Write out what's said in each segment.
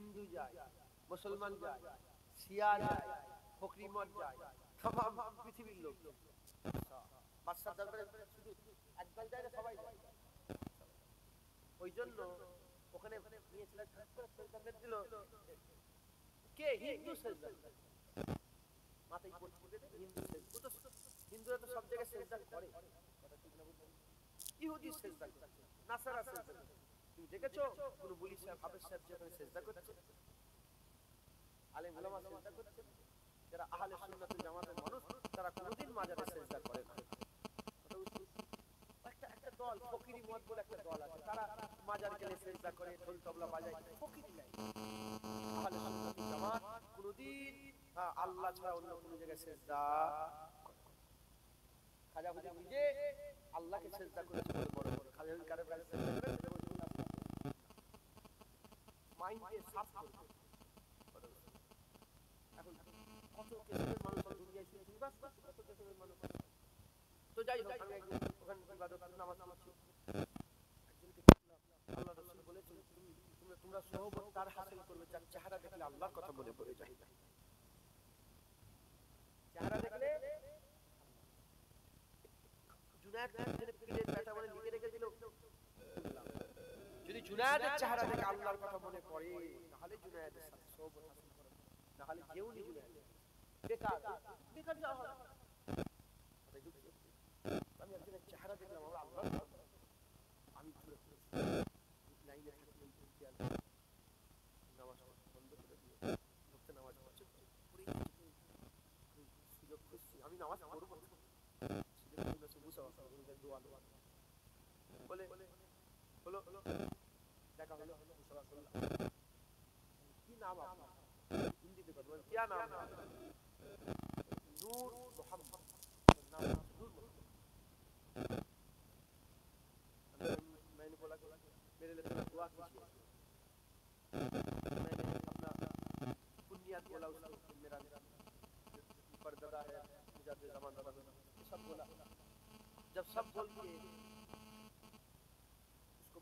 হিন্দু যায়, মুসলমান যায়, শিয়া যায়, ফকরি মত যায়, তমাম পৃথিবীর লোক বাদশাহ দরবারে শুধু একদল যায় না, সবাই যায়। ওই জন্য ওখানে নিয়েছিল ঠাক করে সেজদা দিল, কে হিন্দু সেজদা মাথায় পড়ে দিল, হিন্দু সেজদা। হিন্দুরা তো সব জায়গায় সেজদা করে, কথা ঠিক না বলছেন? ইহুদি সেজদা করে, নাসারা সেজদা করে। তুমি দেখেছো কোন পুলিশ সাহেব হাফেজ সাহেব যখন সেজদা করছে, আলেম ওলামা সেজদা করছে? যারা আহলে সুন্নাত ওয়াল জামাতের মানুষ তারা কোনদিন মাজারে সেজদা করে না। একটা দল ফকিরি মত বলে একটা দল আছে, তারা মাজারে গেলে সেজদা করে, ঢোল তবলা বাজায়, ফকিরি নাই। আহলে সুন্নাত ওয়াল জামাত কোনদিন আল্লাহ ছাড়া অন্য কোন জায়গায় সেজদা করে না। খাজা হুজুর নিজে আল্লাহকে সেজদা করেছে বড় বড়। খাজা হুজুর কারে কারে সেজদা করে? মাইন্ডে সাফ করতে। এখন কত কেসের মানুষ দুনিয়ায় শুয়ে শুয়ে, বাস বাস কত কেসের মানুষ। তো যাই হোক, আমি একদিন ওখানে ইবাদত নামাজ পড়ছি, একজনকে দেখলাম, আল্লাহ রাসূল বলেছেন তোমরা সহবত তার হাসিল করবে যার চেহারা দেখলে আল্লাহর কথা মনে পড়ে যায়। চেহারা দেখলে জুনায়েদ যেন পিলের ব্যাটা বলে লিখে রেখে দিল, যদি জুনায়েদের চেহারা দেখে আল্লাহর কথা মনে পড়ে তাহলে জুনায়েদের সাথে সহবত হাসিল করবে, না হলে কেউ নি জুনায়েদ বেকার বেকার যাওয়া হবে। আমি একজনের চেহারা দেখলাম, আমার আল্লাহর কথা আমি পুরো লাইনে থাকলাম, নামাজ বন্ধ করে দিল, লোকটা নামাজ পড়ছে, সুযোগ খুঁজছি আমি নামাজ পড়ব, সুযোগ খুঁজছে বুঝা দোয়া দোয়া বলে হলো হলো দেখা হলো মুসাফা করলাম। কি নাম আপনার? হিন্দিতে কথা বলেন, কিয়া নাম? নূর মোহাম্মদ। নাম নূর মোহাম্মদ। मैंने बोला मेरे लिए थोड़ा दुआ कीजिए। मैंने अपना बुनियाद बोला उसको, मेरा परदादा है, मुजाहिद जमान दादा सब बोला। जब सब बोल के उसको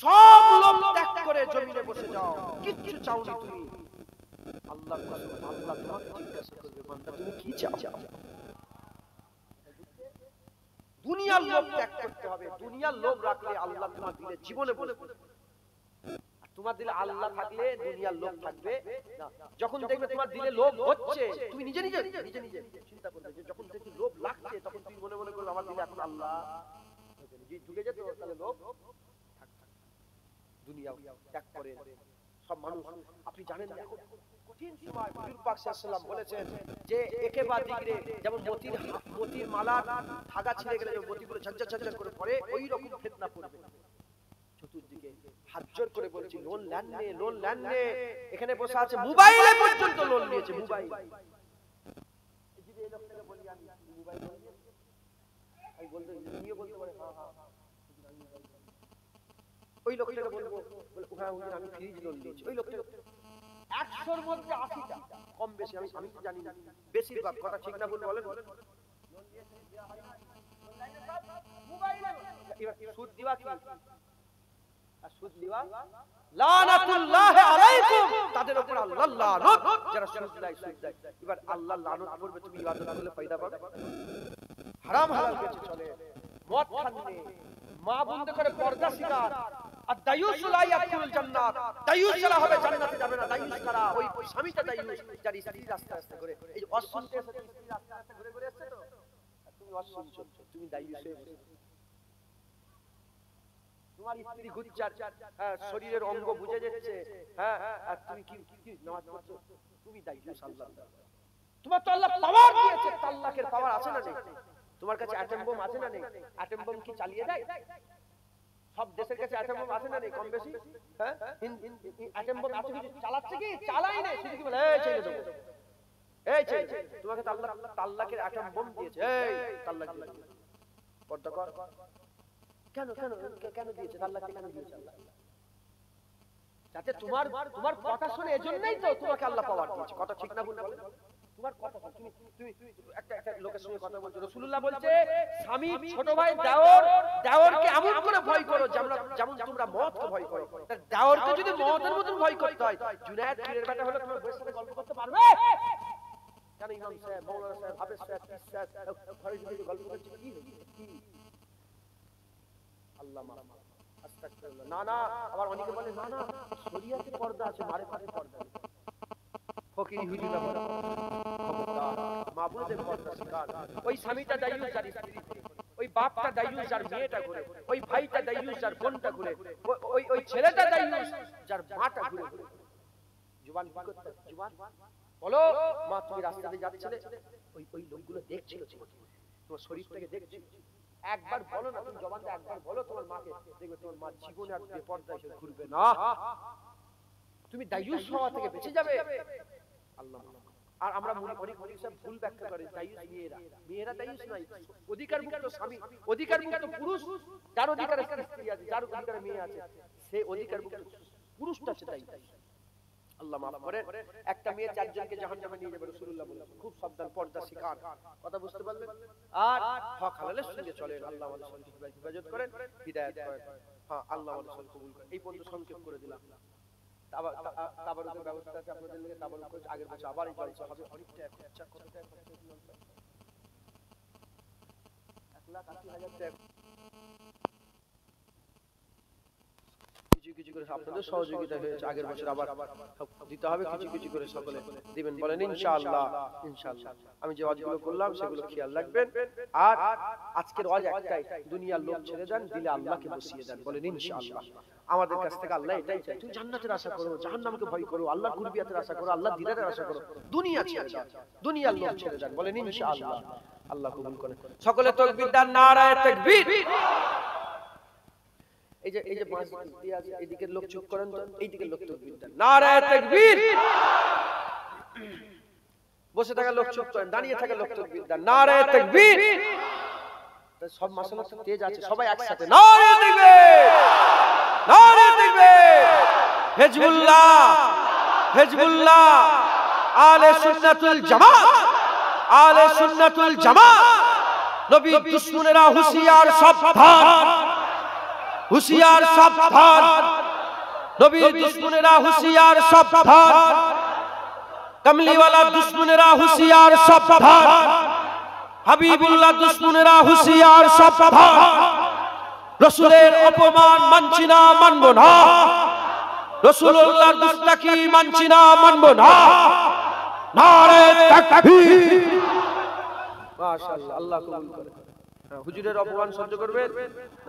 সব লোভ ত্যাগ করে জমিনে বসে যাও, কিচ্ছু চাও না তুমি। আল্লাহর কাছে আল্লাহ তোমাকে জিজ্ঞাসা করবে বান্দা তুমি কি চাও? দুনিয়ার লোভ ত্যাগ করতে হবে, দুনিয়ার লোভ রাখলে আল্লাহ তোমার দিলে জীবনে বলে আর তোমার দিলে আল্লাহ থাকলে দুনিয়ার লোভ থাকবে না। যখন দেখবে তোমার দিলে লোভ হচ্ছে, তুমি নিজে নিজে নিজে নিজে চিন্তা করবে যে যখন দেখি লোভ লাগছে তখন তুমি মনে মনে করবে আমার দিলে এখন আল্লাহ যদি ঢুকে যেত তাহলে লোভ থাকতো। দুনিয়া ত্যাগ করে সব মানুষ, আপনি জানেন না কঠিন সময় হুজুর পাক সাল্লাল্লাহু আলাইহি বলেছেন যে একে বা দিকে যেমন মতির মালা ধাগা ছিঁড়ে গেলে মতিগুলো ঝকঝক ঝকঝক করে পড়ে, ওই রকম ফিতনা পড়বে চতুর্দিকে। হাত জোর করে বলছি লোন ল্যান্ড নে, লোন ল্যান্ড নে। এখানে বসে আছে মোবাইলে পর্যন্ত লোন নিয়েছে, মোবাইল। যদি এই লোকটাকে বলি আমি মোবাইল নিয়ে, আমি বলতে নিয়ে বলতে পারে হ্যাঁ হ্যাঁ। ওই লোকটাকে বলবো বলে হ্যাঁ হুজুর আমি ফ্রিজ লোন নিয়েছি। ওই লোকটা 100 এর মধ্যে 80টা কম বেশি আমি কি জানি না, বেশিরভাগ কথা ঠিক না বলে বলেন লোন নিয়েছে দেয়া হয় না, অনলাইনে সব মোবাইলে সুদ দিবা কি আর সুদ দিবা লানাতুল্লাহি আলাইকুম, তাদের উপর আল্লাহর লানত যারা সুদ দেয় সুদ দেয়। এবার আল্লাহর লানত পড়বে, তুমি ইবাদত করলে फायदा পাবে? হারাম হালাল বেঁচে চলে, মদ খান নে, মা বন্ধ করে পর্দা শিকার, আর দায়ুস লাইয়াতুল জান্নাত, দায়ুস যারা হবে জান্নাতে যাবে না। দায়ুস কারা? ওই স্বামীটা দায়ুস যার স্ত্রী রাস্তা রাস্তা ঘুরে। এই যে অশুনতে সাথে স্ত্রী রাস্তা রাস্তা ঘুরে ঘুরে আসছে, তো তুমি অশুন চলছো, তুমি দায়ুস হয়ে বসে আছো। তোমার স্ত্রী ঘুরছে আর শরীরের অঙ্গ বুঝে যাচ্ছে, হ্যাঁ, আর তুমি কি নামাজ পড়ছো? তুমি দায়ুস। আল্লাহ তোমার তো আল্লাহ পাওয়ার দিয়েছে, তালাকের পাওয়ার আছে না নেই? তোমার কাছে অ্যাটম বোম আছে না নেই? অ্যাটম বোম কি চালিয়ে দেয়? সব দেশের কাছে অ্যাটেম্বট আছে না, কম বেশি হ্যাঁ অ্যাটেম্বট আছে, কিছু চালাচ্ছে কি চালাই না, সিদ্দিকী বলে এই ছেলে তো এই ছেলে তোমাকে তো আল্লাহ তাআলাকে অ্যাটেম্বট দিয়েছে, এই তাআলাকে পর্দা কর, কেন কেন কেন দিয়েছে তাআলাকে, কেন দিয়েছে আল্লাহ যাতে তোমার তোমার কথা শুনে, এজন্যই তো তোমাকে আল্লাহ পাওয়ার দিয়েছে। কথা ঠিক না ভুল বলে তোমার কথা তুমি একটা একটা লোকের সঙ্গে কথা বলছো, রাসূলুল্লাহ বলছে স্বামী ছোট ভাই দেওর, দেওরকে এমন করে ভয় করো যেমন তোমরা মওতকে ভয় করো, তার দেওরকে যদি মওতের মত ভয় করতে হয়, জুনায়েদ পীরের ব্যাটা হলো তোমরা বসে বসে গল্প করতে পারবে কেন? ইমাম সাহেব মাওলানা সাহেব হাফেজ সাহেব ইসসাদ ঘরে যদি গল্প করতে কি কি আল্লাহ মারা আস্তাগফিরুল্লাহ না না, আবার অনেকে বলে না না শরীয়তে পর্দা আছে, মারে মারে পর্দা ফকি হুজুরা বলে মাবুদের পর্দা শিকার, ওই স্বামীটা দাইয়ুস যার স্ত্রী ঘুরে, ওই বাপটা দাইয়ুস যার মেয়েটা ঘুরে, ওই ভাইটা দাইয়ুস যার বোনটা ঘুরে, ওই ওই ছেলেটা দাইয়ুস যার মাটা ঘুরে। জুবান কি করতে জুবান বলো মা তুমি রাস্তা দিয়ে যাচ্ছিলে, ওই ওই লোকগুলো দেখছিল তোমার শরীরটাকে দেখছিল, একবার বলো না তুমি জবানটা একবার বলো তোমার মাকে, দেখবে তোমার মা জীবনে আর বেপরদায় সে ঘুরবে না, তুমি দাইয়ুস হওয়া থেকে বেঁচে যাবে আল্লাহ। আর আমরা অনেক অনেক সব ভুল ব্যাখ্যা করে দাইয়ুস মেয়েরা, মেয়েরা দাইয়ুস নয়, অধিকারমুক্ত স্বামী অধিকারমুক্ত পুরুষ, যার অধিকার আছে স্ত্রী আছে, যার অধিকার মেয়ে আছে, সে অধিকারমুক্ত পুরুষটা সে দাইয়ুস। আল্লাহ মাফ করেন। একটা মেয়ে চারজনকে জাহান্নামে নিয়ে যাবে রাসূলুল্লাহ বলেছেন, খুব সাবধান পর্দা শিকার। কথা বুঝতে পারলেন? আর হক হালালের সঙ্গে চলেন, আল্লাহ আমাদের সবাইকে হেফাজত করেন, হিদায়াত করেন। হ্যাঁ আল্লাহ আমাদের সবাইকে কবুল করেন। এই পর্যন্ত সংক্ষেপ করে দিলাম। তাবারুকের ব্যবস্থা আছে আপনাদের জন্য, তাবারুক কোর্স আগের বছর আবার এই চলছে, হবে অনেকটা খরচা, কত টাকা খরচা হলো 1,80,000 টাকা। কিছু কিছু করে আপনাদের সহযোগিতা হয়েছে, আগের বছর আবার দিতে হবে, কিছু কিছু করে সকলে দিবেন বলেন ইনশাআল্লাহ ইনশাআল্লাহ। আমি যে ওয়াজগুলো করলাম সেগুলো খেয়াল রাখবেন। আর আজকের ওয়াজ একটাই, দুনিয়ার লোভ ছেড়ে দেন, দিলে আল্লাহকে বসিয়ে দেন বলেন ইনশাআল্লাহ। আমাদের কাছ থেকে আল্লাহ এটাই চাই, তুমি জান্নাতের আশা করো, জাহান্নামকে ভয় করো, আল্লাহ কুরবিয়াতের আশা করো, আল্লাহ দিদারের আশা করো, দুনিয়া ছেড়ে দাও, দুনিয়ার লোভ ছেড়ে দেন বলেন ইনশাআল্লাহ। আল্লাহ কবুল করেন। সকলে তাকবীর দান, নারায়ে তাকবীর। এই যে পাঁচ মিনিট আছে, এইদিকে লোক চুপ করেন তো, এইদিকে লোক তাকবীর দেন, নারায়ে তাকবীর। বসে থাকা লোক চুপ করেন, দাঁড়িয়ে থাকা লোক তাকবীর দেন, নারায়ে তাকবীর। সব মাশাআল্লাহ তেজ আছে, সবাই একসাথে নারায়ে তাকবীর, নারায়ে তাকবীর। হিজবুল্লাহ হিজবুল্লাহ, আলে সুন্নাতুল জামাত, আলে সুন্নাতুল জামাত। নবীর দুশমনেরা হুঁশিয়ার, সাবধান হুঁশিয়ার সাবধান, নবীর দুশমনেরা হুঁশিয়ার সাবধান, কামলিওয়ালা দুশমনেরা হুঁশিয়ার সাবধান, হাবিবুল্লাহ দুশমনেরা হুঁশিয়ার সাবধান। রাসূলের অপমান মানছি না, মানব না, রাসূলুল্লাহর দুশমনকে মানছি না, মানব না, নারায়ে তাকবীর। মাশাআল্লাহ, আল্লাহ কবুল করে। হুজুরের অপমান সহ্য করবেন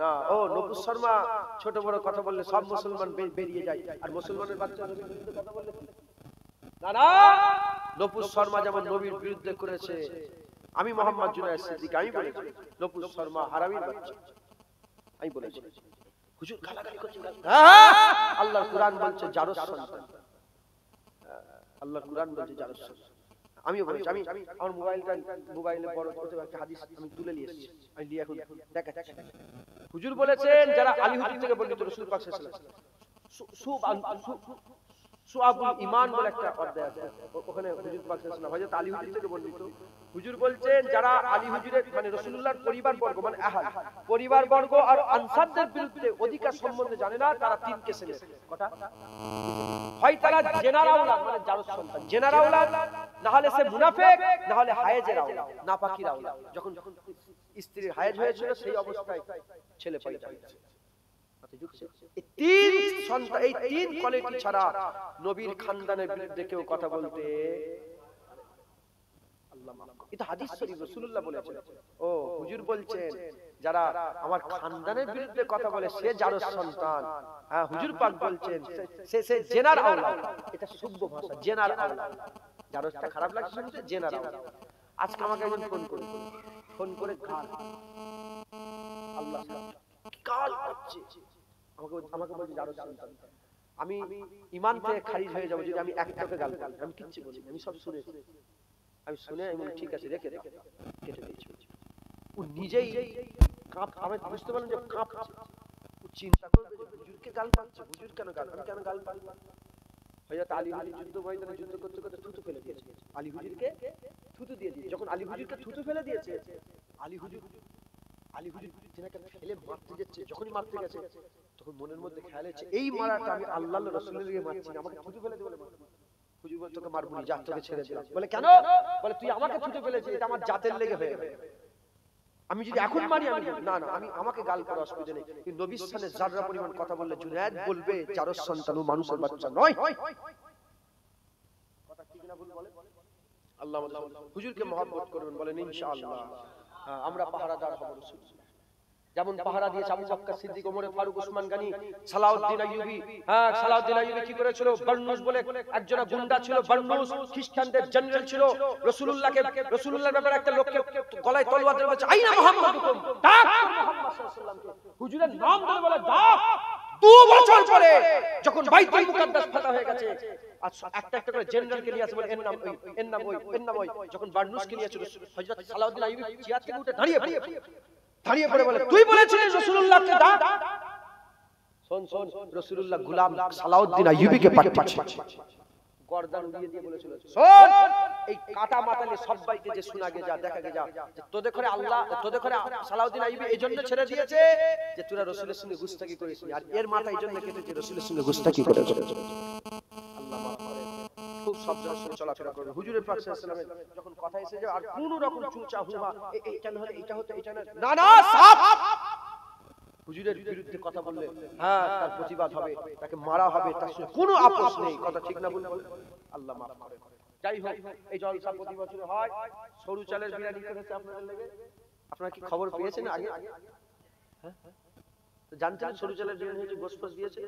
না। ও নবু শর্মা ছোট বড় কথা বললে সব মুসলমান বেরিয়ে যায়, আর মুসলমানের বাচ্চা নবীর বিরুদ্ধে কথা বললে না না, নবু শর্মা যেমন নবীর বিরুদ্ধে করেছে, আমি মোহাম্মদ জুনায়েদ সিদ্দিকী আমি বলেছি নবু শর্মা হারামির বাচ্চা, আমি বলেছি। হুজুর গালাগালি করছে, আল্লাহর কুরআন বলছে জারস সন্তান, আল্লাহর কুরআন বলছে জারস সন্তান। আমিও বলেছি, আমি আমার মোবাইলে বড় করতে একটা হাদিস আমি তুলে নিয়ে এসেছি, আমি লিয়ে এখন দেখাচ্ছি। হুজুর বলেছেন যারা আলী হাদিস থেকে বর্ণিত রাসূল পাক সাল্লাল্লাহু আলাইহি ওয়াসাল্লাম সুআবুল ঈমান বলে একটা অধ্যায় আছে, ওখানে হুজুর পাক সাল্লাল্লাহু আলাইহি ওয়াসাল্লাম হযরত আলী হাদিস থেকে বর্ণিত, হুজুর বলেছেন যারা আলী হুজুরের মানে রাসূলুল্লাহর পরিবারবর্গ মানে আহল পরিবারবর্গ আর আনসারদের বিরুদ্ধে অধিকার সম্বন্ধে জানে না, তারা তিন কেসের কথা হয়, তারা জেনারা আওলাদ মানে জারজ সন্তান, জেনারা আওলাদ, না হলে সে মুনাফিক, না হলে হায়েজের আওলাদ নাপাকির আওলাদ। যখন স্ত্রীর হায়েজ হয়েছিল সেই অবস্থায় ছেলে পয়দা হয়েছিল। তিন সন্তান, এই তিন কোয়ালিটি ছাড়া নবীর খানদানের বিরুদ্ধে কেউ কথা বলতে আল্লাহ মাফ করুন, এটা হাদিস শরীফ রাসূলুল্লাহ বলেছেন। ও হুজুর বলছেন যারা আমার খানদানের বিরুদ্ধে কথা বলে সে জারজ সন্তান। হ্যাঁ হুজুর পাক বলছেন সে জেনার আওলাদ, এটা শুদ্ধ ভাষা জেনার আওলাদ। জারজটা খারাপ লাগছে শুনতে, জেনার আওলাদ। আজকে আমাকে একজন ফোন করে গাল আল্লাহ কাল করছে। আমাকে বলছে জারো সন্তান আমি ঈমান থেকে খারিজ হয়ে যাব যদি আমি একটাকে গাল দিই আমি কিচ্ছু বলি আমি সব শুনেছি আমি শুনে আমি ঠিক আছে রেখে দাও কেটে দিয়েছি ও নিজেই কাঁপ আমি বুঝতে পারলাম যে কাঁপছে ও চিন্তা করবে হুজুরকে গাল পাচ্ছে হুজুর কেন গাল আমি কেন গাল পাই হযরত আলী হুজুর যুদ্ধ ময়দানে যুদ্ধ করতে করতে থুতু ফেলে দিয়েছে আলী হুজুরকে থুতু দিয়ে দিয়েছে যখন আলী হুজুরকে থুতু ফেলে দিয়েছে আলী হুজুর তিনাকে ফেলে মারতে যাচ্ছে যখনই মারতে গেছে তখন মনের মধ্যে খেয়াল হচ্ছে এই মারাটা আমি আল্লাহর রাসূলের দিকে মারছি আমাকে থুতু ফেলে দিলে মারবো হুজুর বলে তোকে মারবো না যা তোকে ছেড়ে দিলাম বলে কেন বলে তুই আমাকে থুতু ফেলেছিস এটা আমার জাতের লেগে হয়ে গেল আমি যদি এখন মারি আমি না না আমি আমাকে গাল করে অসুবিধা নেই কিন্তু নবীর সাথে যারা পরিমাণ কথা বললে জুনায়েদ বলবে যার সন্তান ও মানুষের বাচ্চা নয় কথা ঠিক না ভুল বলে আল্লাহ আমাদের হুজুরকে محبت করবেন বলেন ইনশাআল্লাহ আমরা পাহারাদার হব রাসূল যেমন পাহারা দিয়েছে আবু বকর সিদ্দিক ওমর ফারুক ওসমান গনি সালাউদ্দিন আইয়ুবী হ্যাঁ সালাউদ্দিন আইয়ুবী কি করেছিল বর্নুস বলে একজন গুন্ডা ছিল বর্নুস খ্রিস্টানদের জেনারেল ছিল রাসূলুল্লাহকে রাসূলুল্লাহর ব্যাপারে একটা লোককে গলায় তলোয়ার ধরে বলেছে আইনা মুহাম্মাদুকুম ডাক মুহাম্মদ সাল্লাল্লাহু আলাইহি ওয়াসাল্লামকে হুজুরের নাম ধরে বলে ডাক 2 বছর পরে যখন বাইতুল মুকাদ্দাস ফাতা হয়ে গেছে আচ্ছা একটা একটা করে জেনারেলকে নিয়ে আসে বলে এর নাম ওই যখন বর্নুসকে নিয়ে আসে হযরত সালাউদ্দিন আইয়ুবী জিহাদ থেকে উঠে দাঁড়িয়ে পড়ে বলে তুই বলেছিস রাসূলুল্লাহকে ডাক শুন রাসূলুল্লাহ গোলাম সালাউদ্দিন আইয়ুবীকে পাঠিয়েছে গর্দান উড়িয়ে দিয়ে বলেছিল শুন এই কাটা মাতালে সবাইকে যে শোনাগে যা দেখাগে যা তোদের করে আল্লাহ তোদের করে সালাউদ্দিন আইয়ুবী এইজন্য ছেড়ে দিয়েছে যে তোরা রাসূলের সঙ্গে গুস্তাখি করেছিস আর এর মাথা এইজন্য কেটেছে রাসূলের সঙ্গে গুস্তাখি করেছে আল্লাহ মাফ করে খুব সবর সঙ্গে চলাফেরা করবে হুজুরের পাক সাল্লাল্লাহু আলাইহি ওয়াসাল্লামের যখন কথা এসে যায় আর কোন রকম চুচা হুয়া এইটা না হলে এটা হতো এটা না না না সাফ হুজুরের বিরুদ্ধে কথা বললে হ্যাঁ তার প্রতিবাদ হবে তাকে মারা হবে তার কোনো আপোষ নেই কথা ঠিক না বললে আল্লাহ মাফ করে যাই হোক এই জলসা প্রতি বছর হয় সরু চালের বিরিয়ানি খেতে আপনাদের লাগে আপনারা কি খবর পেয়েছেন আগে হ্যাঁ তো জানতেন সরু চালের বিরিয়ানি হয়েছে গোসপস দিয়েছে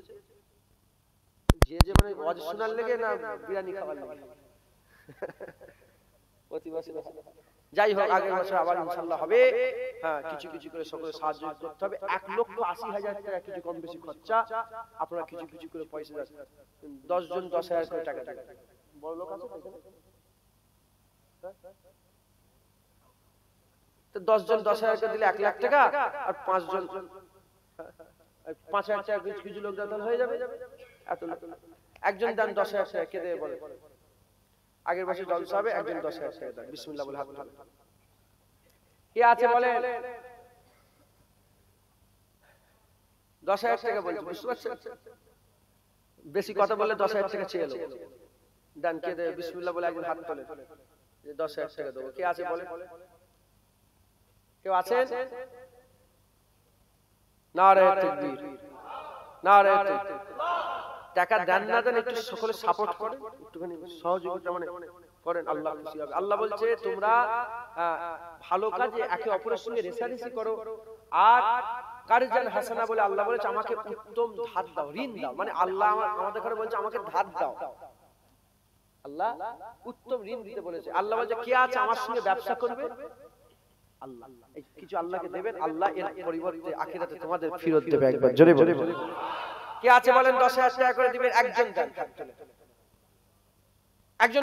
যে যে মানে ওয়াজ শোনার লাগে না বিরিয়ানি খাবার লাগে প্রতি বছর যাই হোক আগামী বছর আবার ইনশাআল্লাহ হবে হ্যাঁ কিছু কিছু করে সকলে সাহায্য করতে হবে 1,80,000 টাকা কিছু কম বেশি খরচা আপনারা কিছু কিছু করে পয়সা দান 10 জন 10,000 করে টাকা দেন বড় লোক আছে তো 10 জন 10,000 করে দিলে 1 লাখ টাকা আর 5 জন 5,000 টাকা কিছু কিছু লোক দান হয়ে যাবে এত লোক একজন দান 10,000 টাকা কে দেবে বলে আগের বছর জলসা হবে একজন 10,000 টাকা দান বিসমিল্লাহ বলে হাত তুলে কে আছে বলে 10,000 টাকা বলছে বুঝতে পারছেন বেশি কথা বললে 10,000 টাকা চেয়ে নাও দান কে দেবে বিসমিল্লাহ বলে একজন হাত তোলে যে 10,000 টাকা দেব কে আছে বলে কেউ আছেন নারে তাকবীর নারে তাকবীর টাকা দান না দেন একটু সকলে সাপোর্ট করেন একটুখানি সহযোগিতা মানে করেন আল্লাহ খুশি হবে আল্লাহ বলছে তোমরা ভালো কাজে একে অপরের সঙ্গে রেশারেশি করো আর কারজান হাসানা বলে আল্লাহ বলেছে আমাকে উত্তম ধার দাও ঋণ দাও মানে আল্লাহ আমাদের ঘরে বলছে আমাকে ধার দাও আল্লাহ উত্তম ঋণ দিতে বলেছে আল্লাহ বলে কে আছে আমার সঙ্গে ব্যবসা করবে আল্লাহ এই কিছু আল্লাহকে দেবেন আল্লাহ এর পরিবর্তে আখিরাতে তোমাদের ফিরত দেবে একবার জোরে বলে কে আছে বলেন 10,000 টাকা করে দিবেন একজন দান করতে একজন